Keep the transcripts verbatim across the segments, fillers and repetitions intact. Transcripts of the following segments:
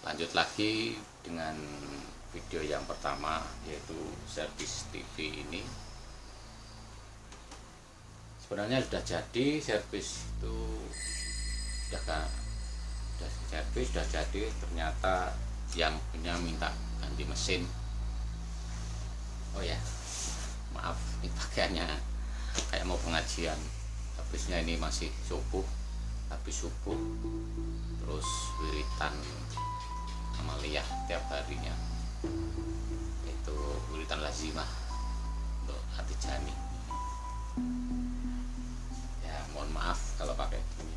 Lanjut lagi dengan video yang pertama, yaitu servis T V ini. Sebenarnya sudah jadi servis itu, sudah sudah servis sudah jadi, ternyata yang punya minta ganti mesin. Oh ya, maaf, ini pakaiannya kayak mau pengajian. Habisnya ini masih subuh, habis subuh terus wiritan amaliyah tiap harinya, itu wiritan lazimah untuk hati jani. Ya mohon maaf kalau pakai ini,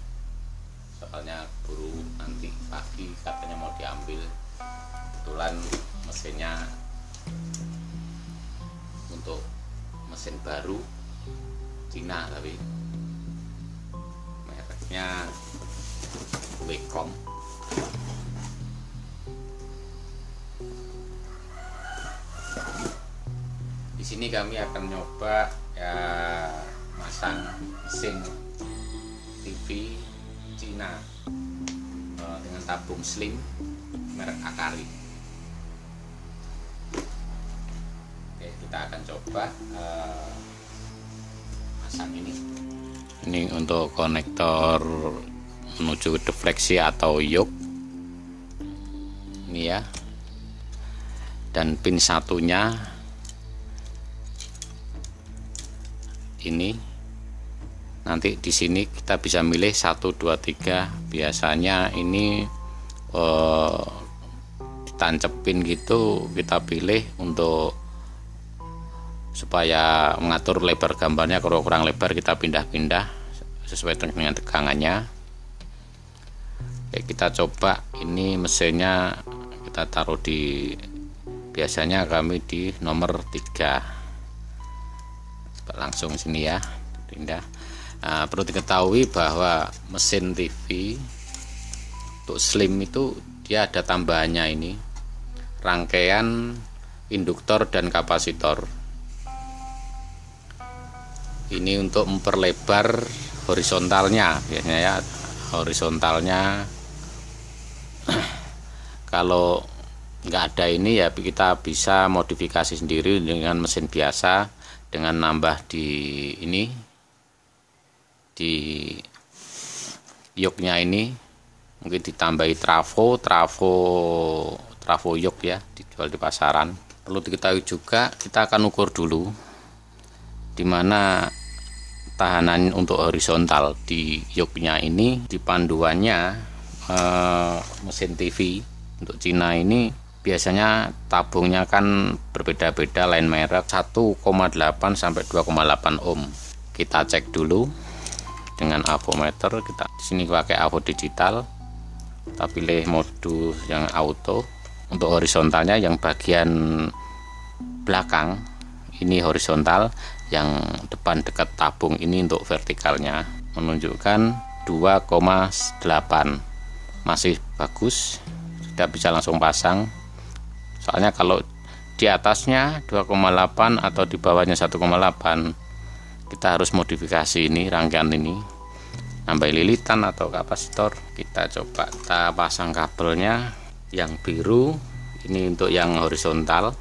soalnya buru nanti pagi katanya mau diambil, kebetulan mesinnya untuk mesin baru Cina, tapi mereknya W C O M. Di sini kami akan nyoba ya, masang mesin T V Cina dengan tabung slim merek Akari. Oke, kita akan coba uh, masang ini. Ini untuk konektor menuju defleksi atau yoke. Ini ya. Dan pin satunya ini. Nanti di sini kita bisa milih satu dua tiga. Biasanya ini eh, ditancepin gitu, kita pilih untuk supaya mengatur lebar gambarnya. Kalau kurang lebar kita pindah-pindah sesuai dengan tegangannya. Oke, kita coba ini mesinnya, kita taruh di, biasanya kami di nomor tiga. Langsung sini ya, pindah. Nah, perlu diketahui bahwa mesin T V untuk slim itu dia ada tambahannya, ini rangkaian induktor dan kapasitor. Ini untuk memperlebar horizontalnya, biasanya ya horizontalnya. Kalau nggak ada ini ya kita bisa modifikasi sendiri dengan mesin biasa, dengan nambah di ini di yoke-nya ini, mungkin ditambahi trafo trafo trafo yoke ya, dijual di pasaran. Perlu diketahui juga kita akan ukur dulu dimana tahanan untuk horizontal di yoke-nya ini. Di panduannya eh, mesin T V untuk Cina ini biasanya tabungnya kan berbeda-beda lain merek, satu koma delapan sampai dua koma delapan ohm. Kita cek dulu dengan avometer. Kita di sini pakai avo digital, kita pilih modus yang auto. Untuk horizontalnya yang bagian belakang ini horizontal, yang depan dekat tabung ini untuk vertikalnya, menunjukkan dua koma delapan, masih bagus, sudah bisa langsung pasang. Soalnya kalau di atasnya dua koma delapan atau di bawahnya satu koma delapan, kita harus modifikasi ini rangkaian ini, nambah lilitan atau kapasitor. Kita coba, kita pasang kabelnya yang biru ini untuk yang horizontal,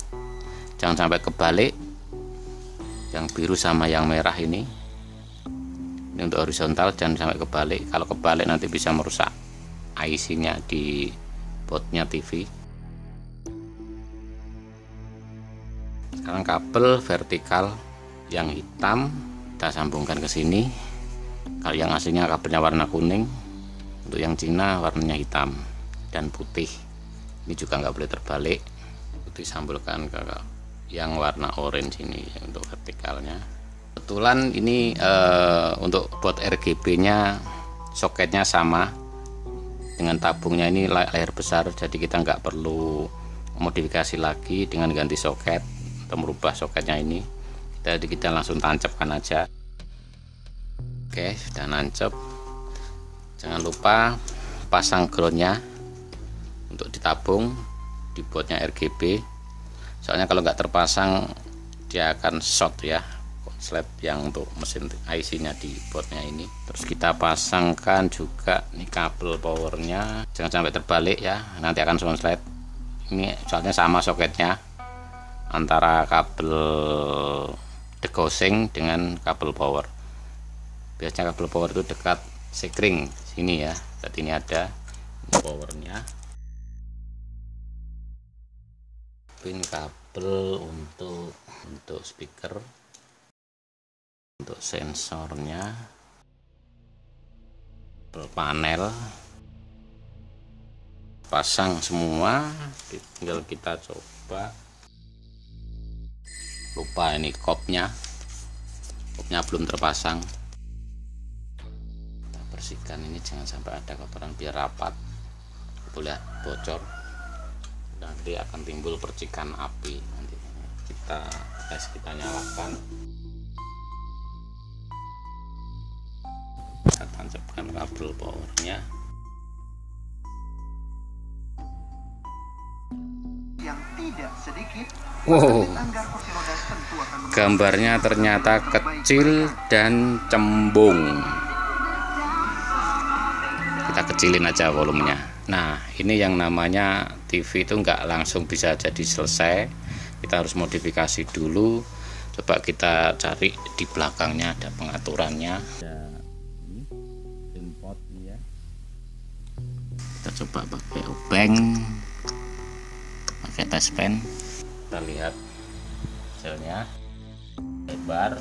jangan sampai kebalik. Yang biru sama yang merah ini, ini untuk horizontal, jangan sampai kebalik. Kalau kebalik nanti bisa merusak I C-nya di boardnya T V. Sekarang kabel vertikal yang hitam kita sambungkan ke sini. Kalau yang aslinya kabelnya warna kuning, untuk yang Cina warnanya hitam dan putih. Ini juga nggak boleh terbalik. Putih sambungkan ke yang warna orange ini ya, untuk vertikalnya. Kebetulan ini e, untuk buat R G B-nya soketnya sama dengan tabungnya, ini layar besar, jadi kita nggak perlu modifikasi lagi dengan ganti soket atau merubah soketnya ini. Jadi kita langsung tancapkan aja. Oke, sudah nancep. Jangan lupa pasang ground-nya untuk ditabung, dibuatnya R G B. Soalnya kalau nggak terpasang dia akan short ya, slab yang untuk mesin I C-nya di boardnya ini. Terus kita pasangkan juga nih kabel powernya, jangan sampai terbalik ya, nanti akan sonslet. Ini soalnya sama soketnya antara kabel degousing dengan kabel power. Biasanya kabel power itu dekat sekring sini ya, tadi ini ada ini powernya, pin kabel untuk untuk speaker, untuk sensornya, panel, pasang semua. Tinggal kita coba, lupa ini kopnya, kopnya belum terpasang, kita bersihkan ini jangan sampai ada kotoran biar rapat, boleh bocor, nanti akan timbul percikan api. Nanti kita tes, kita nyalakan, kita tancapkan kabel powernya. Yang tidak sedikit, wow, gambarnya ternyata kecil dan cembung. Kita kecilin aja volumenya. Nah, ini yang namanya T V itu nggak langsung bisa jadi selesai, kita harus modifikasi dulu. Coba kita cari di belakangnya ada pengaturannya. Ada ini Trimport ya. Kita coba pakai obeng, pakai taspen. Kita lihat hasilnya. Lebar.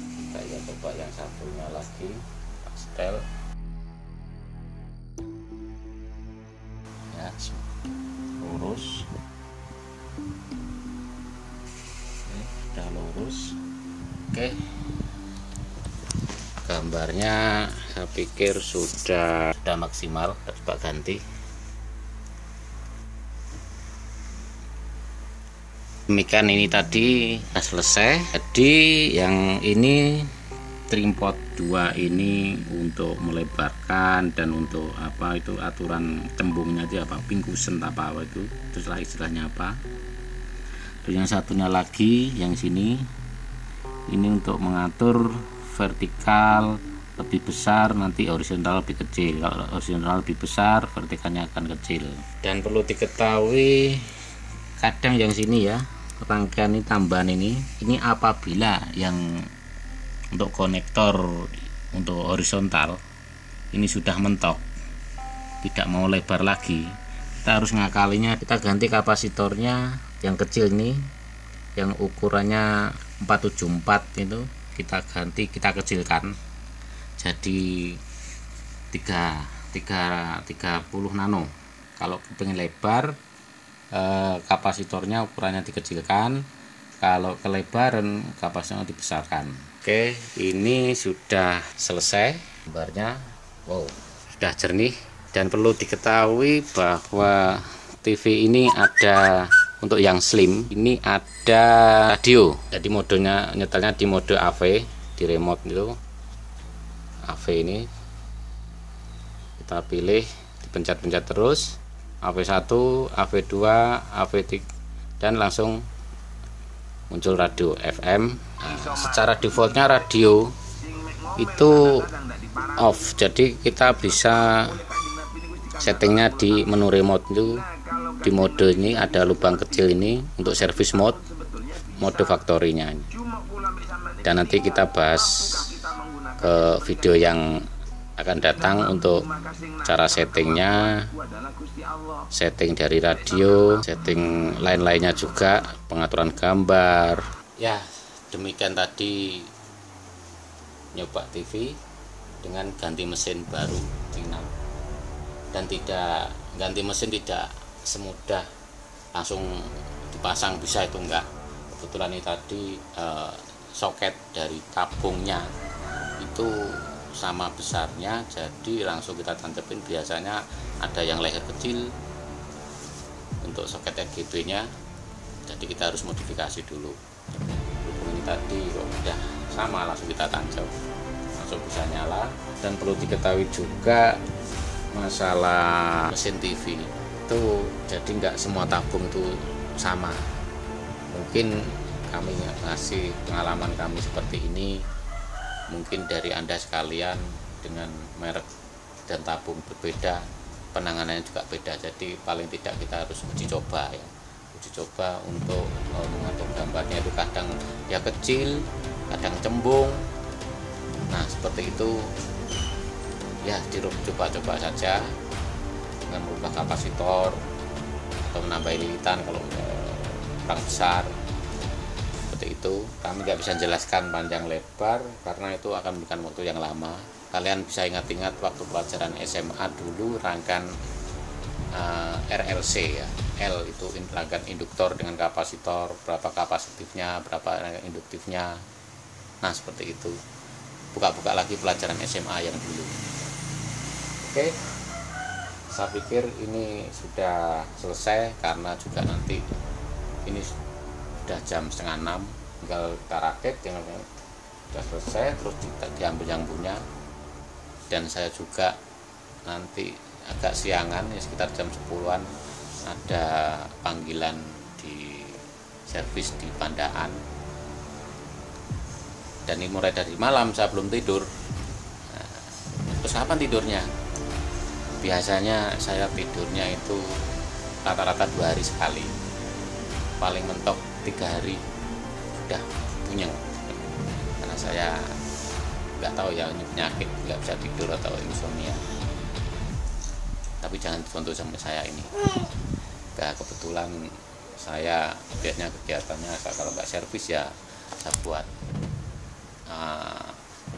Kita ya coba yang satunya lagi, pastel. Lurus, oke, sudah lurus. Oke, gambarnya saya pikir sudah sudah maksimal. Coba ganti. Demikian ini tadi sudah selesai. Jadi yang ini Trimport dua ini untuk melebarkan dan untuk apa itu aturan cembungnya itu apa, pingkusen apa, apa itu teruslah istilahnya apa. Terus yang satunya lagi yang sini ini untuk mengatur vertikal lebih besar, nanti horizontal lebih kecil. Kalau horizontal lebih besar vertikalnya akan kecil. Dan perlu diketahui kadang yang sini ya, rangkaian ini tambahan ini ini apabila yang untuk konektor untuk horizontal ini sudah mentok, tidak mau lebar lagi, kita harus ngakalinya, kita ganti kapasitornya yang kecil ini yang ukurannya empat tujuh empat itu kita ganti, kita kecilkan jadi tiga puluh nano. Kalau pengen lebar eh, kapasitornya ukurannya dikecilkan, kalau kelebaran kapasitornya dibesarkan. Oke, ini sudah selesai gambarnya. Wow, sudah jernih. Dan perlu diketahui bahwa T V ini ada untuk yang slim, ini ada radio. Jadi modenya nyetelnya di mode A V, di remote itu. A V ini kita pilih, dipencet-pencet terus. A V satu, A V dua, A V tiga dan langsung muncul radio F M. Nah, secara defaultnya radio itu off, jadi kita bisa settingnya di menu remote itu di mode ini ada lubang kecil ini untuk service mode, mode factory-nya. Dan nanti kita bahas ke video yang akan datang untuk cara settingnya, setting dari radio, setting lain-lainnya juga, pengaturan gambar. Ya, demikian tadi nyoba T V dengan ganti mesin baru. Dan tidak ganti mesin tidak semudah langsung dipasang, bisa itu enggak. Kebetulan ini tadi eh, soket dari tabungnya itu sama besarnya, jadi langsung kita tancapin. Biasanya ada yang leher kecil untuk soket R G B nya, jadi kita harus modifikasi dulu. Berhubung ini tadi kok udah sama, langsung kita tancap, langsung bisa nyala. Dan perlu diketahui juga masalah mesin T V itu, jadi nggak semua tabung tuh sama. Mungkin kami ngasih pengalaman kami seperti ini. Mungkin dari Anda sekalian dengan merek dan tabung berbeda, penanganannya juga beda. Jadi paling tidak kita harus uji coba ya. Uji coba untuk uh, mengatur gambarnya itu kadang ya kecil, kadang cembung. Nah, seperti itu ya, dicoba-coba saja dengan merubah kapasitor atau menambah lilitan kalau kurang besar. Seperti itu, kami nggak bisa jelaskan panjang lebar karena itu akan memberikan waktu yang lama. Kalian bisa ingat-ingat waktu pelajaran S M A dulu rangkaian uh, R L C ya. L itu rangkaian induktor dengan kapasitor, berapa kapasitifnya, berapa rangkaian induktifnya. Nah, seperti itu. Buka-buka lagi pelajaran S M A yang dulu. Oke. Saya pikir ini sudah selesai karena juga nanti ini sudah jam setengah enam, tinggal kita rakit, tinggal sudah selesai, terus kita diambil yang punya. Dan saya juga nanti agak siangan, ya sekitar jam sepuluhan ada panggilan di servis di Pandaan. Dan ini mulai dari malam saya belum tidur. Nah, terus kapan tidurnya? Biasanya saya tidurnya itu rata-rata dua hari sekali, paling mentok tiga hari udah punyeng, karena saya nggak tahu ya, penyakit nggak bisa tidur atau insomnia. Tapi jangan dicontoh sama saya ini. Nah, kebetulan saya biasanya kegiatannya kalau nggak servis ya saya buat uh,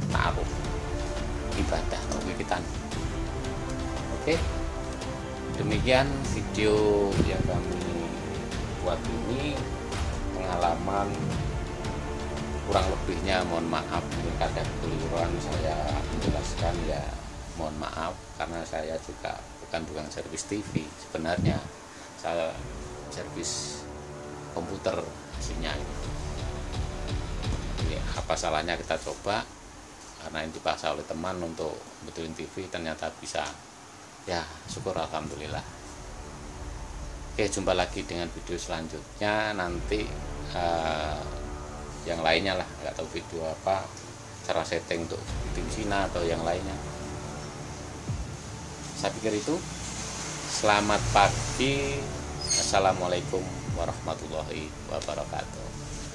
taruh ibadah kegiatan. Oke, demikian video yang kami buat ini, pengalaman kurang lebihnya mohon maaf, kadang keliruan saya menjelaskan ya mohon maaf, karena saya juga bukan tukang servis T V sebenarnya, saya servis komputer hasilnya. Ini apa salahnya kita coba, karena ini dipaksa oleh teman untuk betulin T V ternyata bisa. Ya, syukur alhamdulillah. Oke, jumpa lagi dengan video selanjutnya nanti uh, yang lainnya lah, nggak tahu video apa, cara setting untuk tim Sina atau yang lainnya. Saya pikir itu. Selamat pagi. Assalamualaikum warahmatullahi wabarakatuh.